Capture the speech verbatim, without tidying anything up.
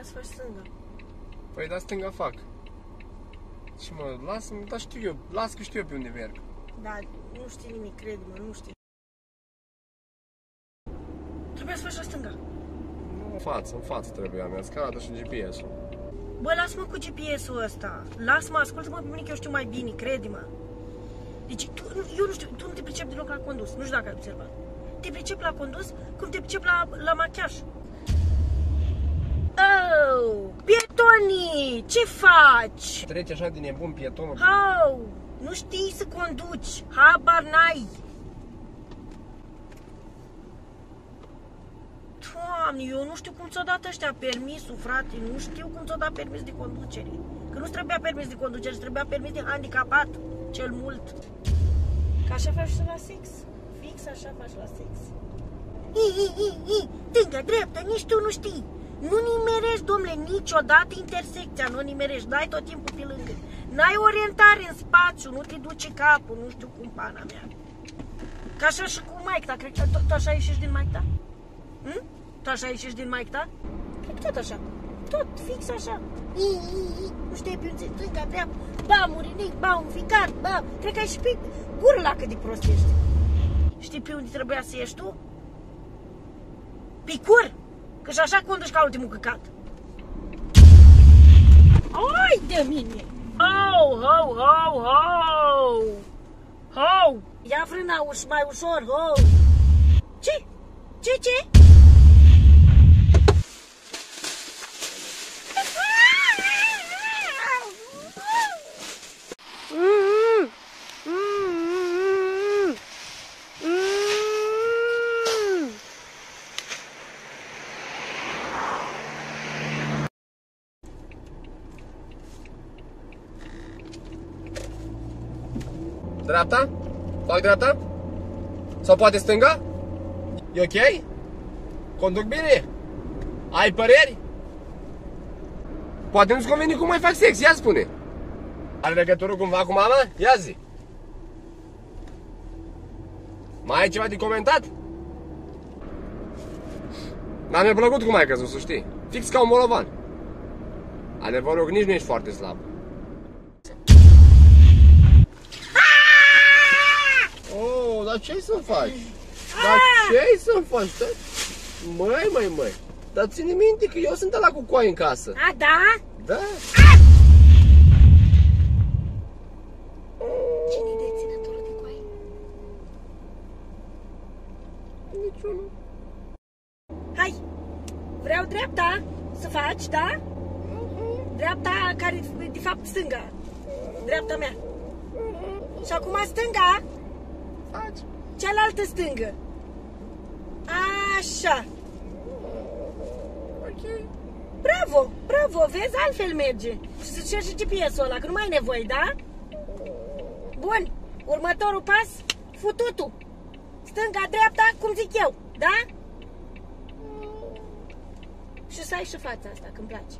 trebuia să faci stânga. Păi da, stânga fac. Și mă, lasă-mă, dar știu eu, las că știu eu pe unde merg. Da, nu știi nimic, cred-mă, nu știi. Trebuia să faci la stânga. Nu, în față, în față trebuia mea, scara și G P S-ul. Bă, las-mă cu G P S-ul ăsta. Las-mă, ascultă-mă pe mine că eu știu mai bine, crede-mă. Deci, tu, eu nu știu, tu nu te pricep deloc la condus, nu știu dacă ai observat. Te pricep la condus, cum te pricep la, la machiaj. Oh, pietonii, ce faci? Treci așa din nebun pietonul. Oh, nu știi să conduci, habar n-ai. Doamne, eu nu știu cum ți-o dat ăștia permisul, frate, nu știu cum ți-o dat permis de conducere. Că nu-ți trebuia permis de conducere, îți trebuia permis de handicapat, cel mult. Că așa faci la sex, fix așa faci la sex. I, i, i, i, stânga, dreapta, nici tu nu știi. Nu nimerești, domnule, niciodată intersecția, nu nimerești, n-ai tot timpul pe lângă. N-ai orientare în spațiu, nu te duce capul, nu știu cum, pana mea. Ca așa și cu Mike, ta, cred că tu, tu așa ieșești din Mike, ta? Hm? Tu așa ieșești din Mike, ta? Cred că tot așa, tot fix așa. I, i, i, nu știi pe unde, stânga, dreapta, ba, murinic, ba, un ficar, ba, cred că ai și pe gură lacă de prostești. Știi pe unde trebuia să ieși tu? Picur? Că și așa conduci ca ultimul căcat. Ai de mine! Ho, ho, ho, ho! Ho! Ia frâna uș mai ușor, ho! Ce? Ce, ce? Dreapta? Fac dreapta? Sau poate stânga? E ok? Conduc bine? Ai păreri? Poate nu-ți conveni cum mai fac sex, ia spune! Are legătură cumva cu mama? Ia zi! Mai ai ceva de comentat? Dar mi-a plăcut cum ai căzut, să știi. Fix ca un molovan. Adevărul că nici nu ești foarte slab. Dar ce-i să faci? Dar ce-i să faci? Da? Măi, măi, măi, dar ține minte că eu sunt ăla cu coaie în casă. A, da? Da. A! Cine-i deținătorul de coaie? Niciunul. Hai, vreau dreapta să faci, da? Uh-huh. Dreapta care de fapt stânga. Dreapta mea. Uh-huh. Și acum stânga. Cealaltă stângă. Așa. Ok. Bravo, bravo, vezi, altfel merge. Și să cerci G P S-ul ăla, că nu mai ai nevoie, da? Bun, următorul pas, fututul. Stânga, dreapta, cum zic eu, da? Și să ai și fața asta, că-mi place.